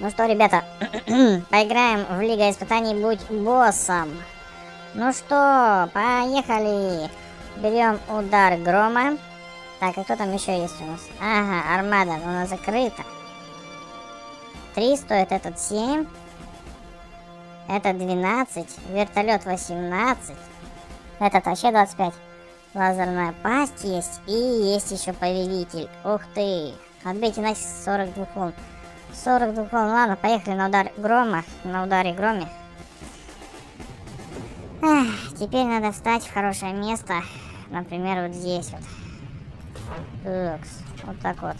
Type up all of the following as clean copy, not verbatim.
Ну что, ребята, поиграем в Лига испытаний «Будь боссом». Ну что, поехали. Берем удар грома. Так, а кто там еще есть у нас? Ага, армада, но она закрыта. 3 стоит, этот 7. Это 12. Вертолет 18. Этот вообще 25. Лазерная пасть есть. И есть еще повелитель. Ух ты. Отбейте на 42 волн. 42 волн. Ладно, поехали на удар грома. На ударе громе. Эх, теперь надо встать в хорошее место. Например, вот здесь вот. Укс. Вот так вот.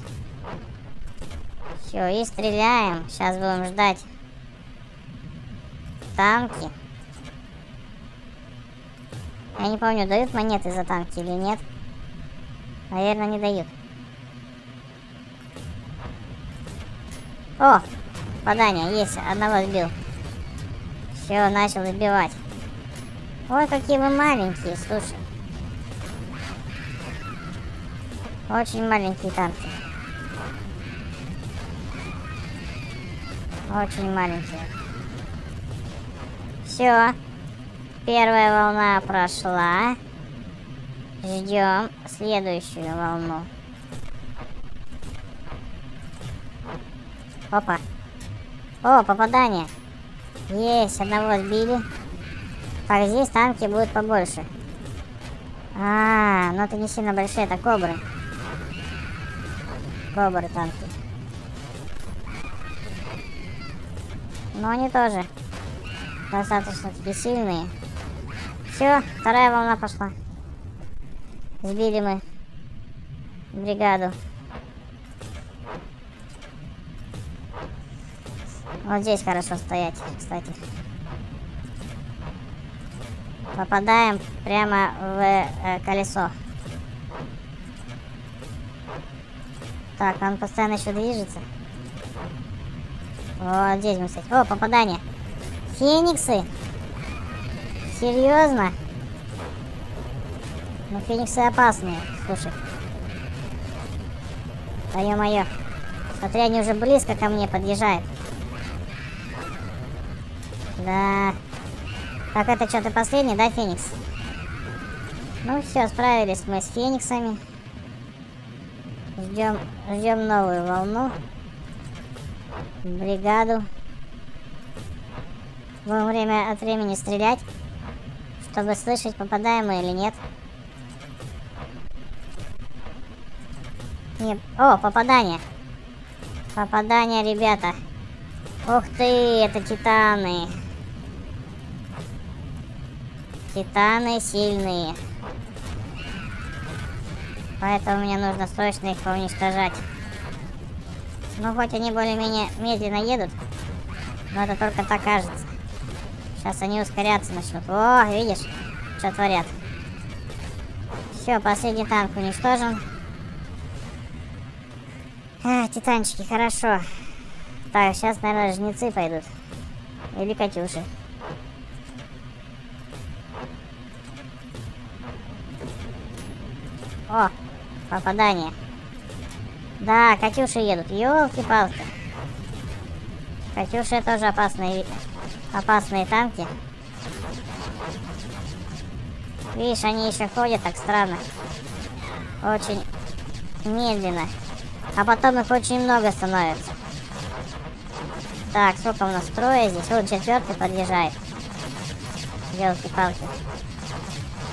Все, и стреляем. Сейчас будем ждать. Танки. Я не помню, дают монеты за танки или нет. Наверное, не дают. О! Попадание есть. Одного сбил. Все, начал сбивать. Ой, какие вы маленькие, слушай. Очень маленькие танки. Очень маленькие. Все. Первая волна прошла. Ждем следующую волну. Опа. О, попадание. Есть, одного сбили. Так, здесь танки будут побольше. А, но это не сильно большие, это кобры. Кобры танки. Но они тоже достаточно таки сильные. Все, вторая волна пошла. Сбили мы бригаду. Вот здесь хорошо стоять, кстати. Попадаем прямо в колесо. Так, он постоянно еще движется. Вот здесь мы, кстати. О, попадание. Фениксы. Серьезно? Ну, фениксы опасные. Слушай. Да ё-моё. Смотри, они уже близко ко мне подъезжают. Да. Так, это что, ты последний, да, Феникс? Ну все, справились мы с Фениксами. Ждем новую волну. Бригаду. Будем время от времени стрелять, чтобы слышать, попадаем мы или нет. Нет. О, попадание. Попадание, ребята. Ух ты, это титаны. Титаны сильные. Поэтому мне нужно срочно их поуничтожать. Ну, хоть они более-менее медленно едут, но это только так кажется. Сейчас они ускоряться начнут. О, видишь, что творят. Все, последний танк уничтожен. Эх, титанчики, хорошо. Так, сейчас, наверное, жнецы пойдут. Или Катюши. О, попадание. Да, Катюши едут. Ёлки-палки. Катюши тоже опасные танки. Видишь, они еще ходят так странно. Очень медленно. А потом их очень много становится. Так, сколько у нас трое здесь? Вот четвертый подъезжает. Ёлки-палки.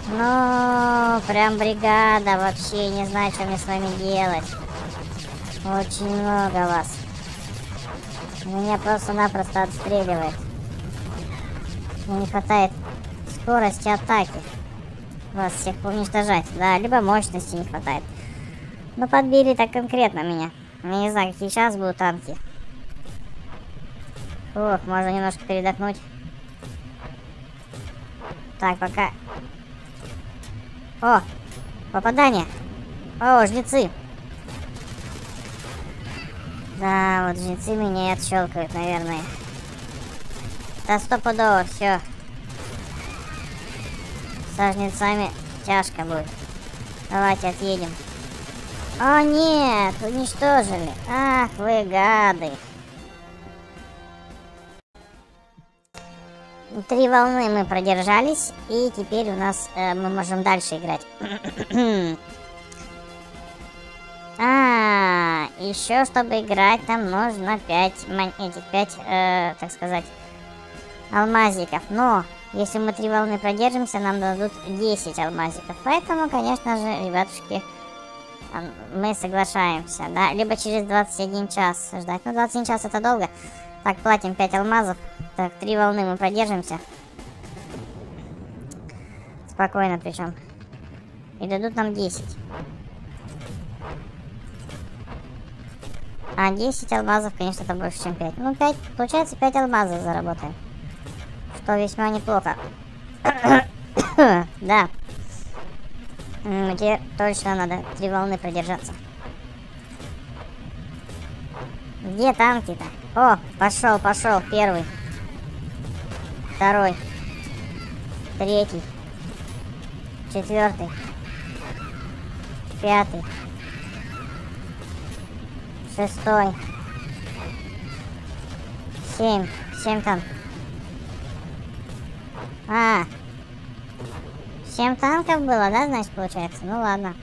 Ну, прям бригада, вообще не знаю, что мне с вами делать. Очень много вас. Меня просто-напросто отстреливает. Мне не хватает скорости атаки. Вас всех уничтожать. Да, либо мощности не хватает. Но подбили так конкретно меня. Я не знаю, какие сейчас будут танки. Ох, можно немножко передохнуть. Так, пока... О, попадание. О, жнецы. Да, вот жнецы меня и отщелкают, наверное. Да, стопудово, все. Со жнецами тяжко будет. Давайте отъедем. О, нет, уничтожили. Ах, вы гады. Три волны мы продержались, и теперь у нас мы можем дальше играть. Еще чтобы играть, нам нужно 5, так сказать, алмазиков. Но если мы 3 волны продержимся, нам дадут 10 алмазиков. Поэтому, конечно же, ребятушки, мы соглашаемся, да? Либо через 21 час ждать. Ну, 21 час это долго. Так, платим 5 алмазов. Так, 3 волны мы продержимся. Спокойно причем. И дадут нам 10. 10 алмазов, конечно, это больше, чем 5. Ну, 5, получается, 5 алмазов заработаем. Что весьма неплохо. Да. Мне точно надо 3 волны продержаться. Где танки-то? О, пошел, пошел. Первый. Второй. Третий. Четвертый. Пятый. Шестой. 7. 7 там. 7 танков было, да, значит, получается? Ну ладно.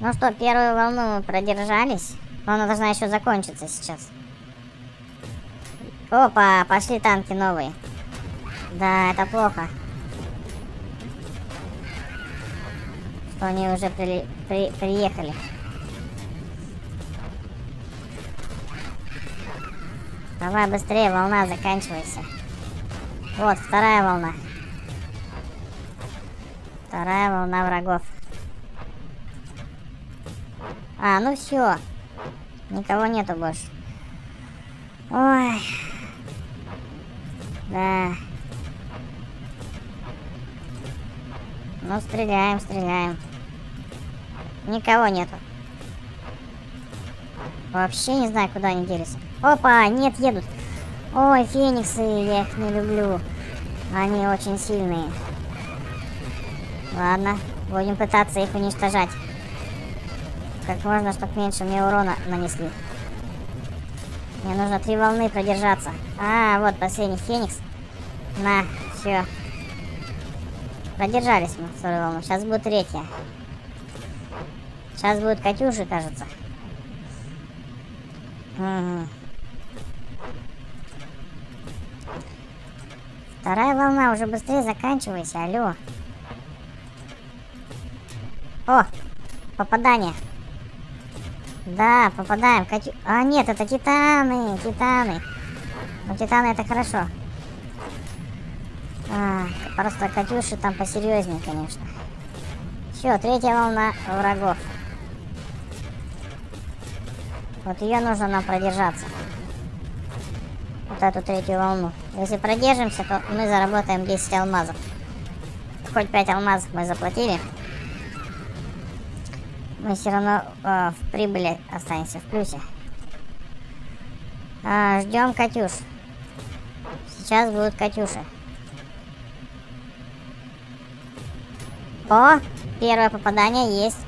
Ну что, первую волну мы продержались. Но она должна еще закончиться сейчас. Опа, пошли танки новые. Да, это плохо. Что они уже приехали. Давай быстрее, волна заканчивайся. Вот, вторая волна. Вторая волна врагов. Ну все. Никого нету больше. Ой. Да. Ну, стреляем, стреляем. Никого нету. Вообще не знаю, куда они делись. Опа, нет, едут. Ой, фениксы, я их не люблю. Они очень сильные. Ладно, будем пытаться их уничтожать. Как можно, чтобы меньше мне урона нанесли. Мне нужно 3 волны продержаться. Вот последний феникс. На, все. Продержались мы вторую волну. Сейчас будет третья. Сейчас будут катюши, кажется. Угу. Вторая волна, уже быстрее заканчивайся, алло. О, попадание. Да, попадаем. Нет, это титаны, титаны. Ну, титаны это хорошо. Просто катюши там посерьезнее, конечно. Все, третья волна врагов. Вот ее нужно нам продержаться. Вот эту третью волну. Если продержимся, то мы заработаем 10 алмазов. Хоть 5 алмазов мы заплатили. Мы все равно в прибыли останемся, в плюсе. Ждем катюш. Сейчас будут катюши. О, первое попадание есть.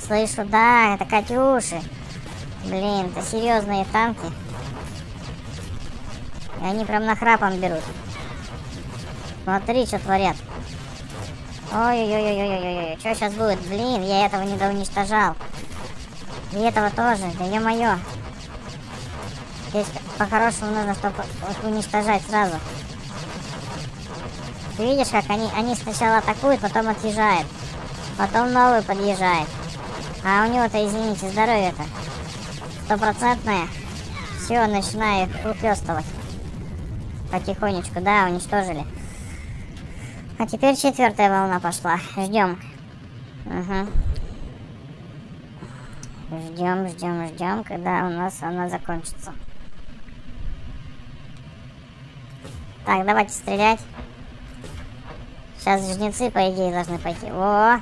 Слышу, да, это катюши. Блин, это серьезные танки. И они прям нахрапом берут. Смотри, что творят. Ой-ой-ой-ой-ой-ой-ой. Что сейчас будет? Блин, я этого недоуничтожал. И этого тоже. Да ё-моё. Здесь по-хорошему нужно, чтобы уничтожать сразу. Ты видишь, как они сначала атакуют, потом отъезжают. Потом новый подъезжает. А у него-то, извините, здоровье-то стопроцентное. Все, начинаю их ухлёстывать. Потихонечку, да, уничтожили. А теперь 4-я волна пошла. Ждем. Угу. Ждем, ждем, ждем, когда у нас она закончится. Так, давайте стрелять. Сейчас жнецы, по идее, должны пойти. О!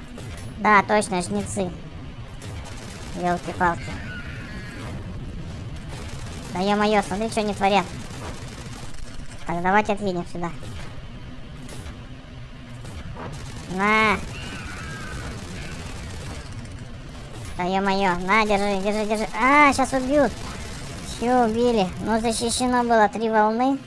Да, точно, жнецы. Ёлки-палки. Да ё-моё, смотри, что они творят. Так, давайте отъедем сюда. На! Да ё-моё, на, держи, держи, держи. Сейчас убьют. Все, убили. Ну, защищено было 3 волны.